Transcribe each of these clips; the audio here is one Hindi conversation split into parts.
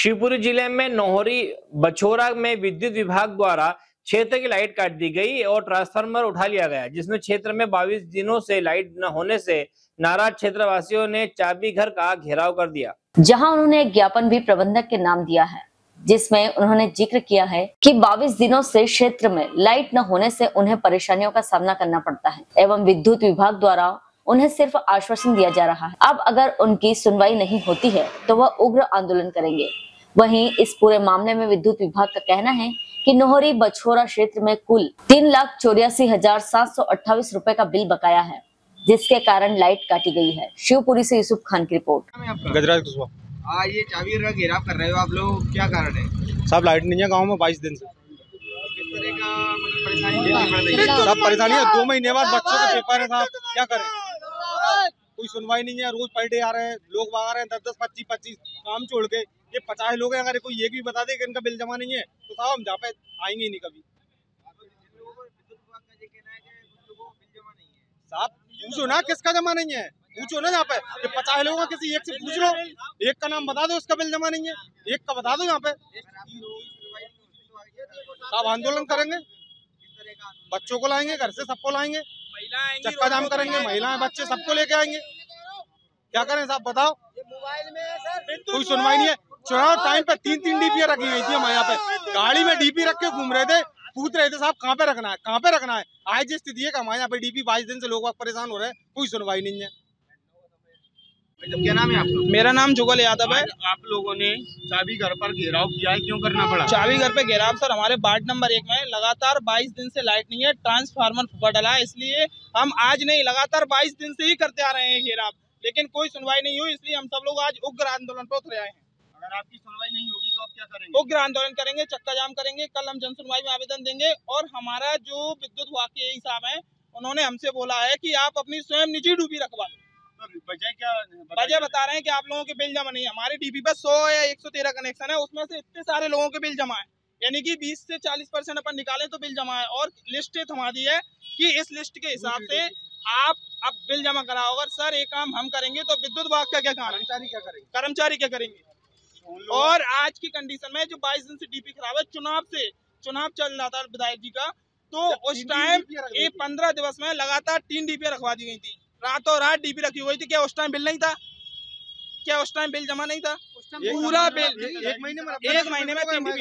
शिवपुरी जिले में नोहरी बछौरा में विद्युत विभाग द्वारा क्षेत्र की लाइट काट दी गई और ट्रांसफार्मर उठा लिया गया, जिसमें क्षेत्र में 22 दिनों से लाइट न होने से नाराज क्षेत्रवासियों ने चाबी घर का घेराव कर दिया, जहां उन्होंने एक ज्ञापन भी प्रबंधक के नाम दिया है, जिसमें उन्होंने जिक्र किया है कि 22 दिनों से क्षेत्र में लाइट न होने से उन्हें परेशानियों का सामना करना पड़ता है एवं विद्युत विभाग द्वारा उन्हें सिर्फ आश्वासन दिया जा रहा है। अब अगर उनकी सुनवाई नहीं होती है तो वह उग्र आंदोलन करेंगे। वहीं इस पूरे मामले में विद्युत विभाग का कहना है कि नोहरी बछौरा क्षेत्र में कुल 3,84,728 रूपए का बिल बकाया है, जिसके कारण लाइट काटी गई है। शिवपुरी से यूसुफ खान की रिपोर्ट। गजराज कुशवाहा, ये चाबी का घेराव कर रहे हो आप लोग, क्या कारण है? सब लाइट नहीं है गाँव में 22 दिन से। किस तरह का परेशानी? सब परेशानी है। 2 महीने बाद बच्चों के पेपर है साहब, क्या करें? कोई सुनवाई नहीं है। रोज पलटे आ रहे हैं लोग, बाहर आ रहे हैं 10-10, 25-25 काम छोड़ के। ये 50 लोग हैं, अगर कोई एक भी बता दे कि इनका बिल जमा नहीं है तो साहब हम जहाँ पे आएंगे ही नहीं कभी। साहब पूछो ना किसका जमा नहीं है, पूछो ना यहाँ पे। ये 50 लोगों किसी एक से पूछ लो, एक का नाम बता दो उसका बिल जमा नहीं है, एक का बता दो। यहाँ पे साहब आंदोलन करेंगे, बच्चों को लाएंगे, घर से सबको लाएंगे, चक्का जाम करेंगे, महिलाएं बच्चे सबको लेके आएंगे। क्या करें साहब बताओ? कोई सुनवाई नहीं है। चुनाव टाइम पे 3-3 डीपी रखी गई थी। हमारे यहाँ पे गाड़ी में डीपी रख के घूम रहे थे, पूछ रहे थे साहब कहाँ पे रखना है, कहाँ पे रखना है। आज जिस स्थिति है हमारे यहाँ पे डीपी 22 दिन से लोग परेशान हो रहे हैं, कोई सुनवाई नहीं है। क्या नाम है आपका? मेरा नाम जुगल यादव है। आप लोगों ने चाबी घर पर घेराव किया है, क्यों करना पड़ा? चाबी घर पे घेराव सर हमारे वार्ड नंबर 1 में लगातार 22 दिन से लाइट नहीं है, ट्रांसफार्मर फूका डला है, इसलिए हम आज नहीं लगातार 22 दिन से ही करते आ रहे हैं घेराव, लेकिन कोई सुनवाई नहीं हुई, इसलिए हम सब लोग आज उग्र आंदोलन पर उतरे आए हैं। अगर आपकी सुनवाई नहीं होगी तो आप क्या करेंगे? उग्र आंदोलन करेंगे, चक्का जाम करेंगे, कल हम जन सुनवाई में आवेदन देंगे। और हमारा जो विद्युत विभाग के एई साहब है उन्होंने हमसे बोला है की आप अपनी स्वयं निजी डूबी रखवा लो। वजह क्या वजह बता रहे हैं कि आप लोगों के बिल जमा नहीं है। हमारे डीपी पर 100 या 113 कनेक्शन है, उसमें से इतने सारे लोगों के बिल जमा है, यानी कि 20 से 40% अपन निकाले तो बिल जमा है। और लिस्ट थमादी है कि इस लिस्ट के हिसाब से आप अब बिल जमा कराओ। अगर सर एक काम हम करेंगे तो विद्युत विभाग का क्या काम है? कर्मचारी क्या करेंगे? और आज की कंडीशन में जो 22 दिन से डीपी खराब है, चुनाव चल रहा था विधायक जी का, तो उस टाइम 15 दिवस में लगातार 3 डीपी रखवा दी गई थी, रातों रात डीपी रखी हुई थी। क्या उस टाइम बिल नहीं था? क्या उस टाइम बिल जमा नहीं था? पूरा बिल एक महीने में 3 डीपी। विधायक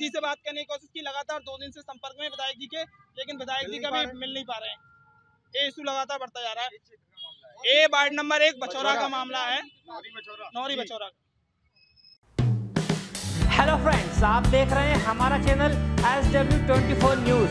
जी से बात करने की कोशिश की, लगातार 2 दिन से संपर्क में विधायक जी के, लेकिन विधायक जी का भी मिल नहीं पा रहे हैं। ये इशू लगातार बढ़ता जा रहा है। ये वार्ड नंबर 1 बछौरा का मामला है, नोहरी बछौरा। हेलो फ्रेंड्स, आप देख रहे हैं हमारा चैनल SW 24 News।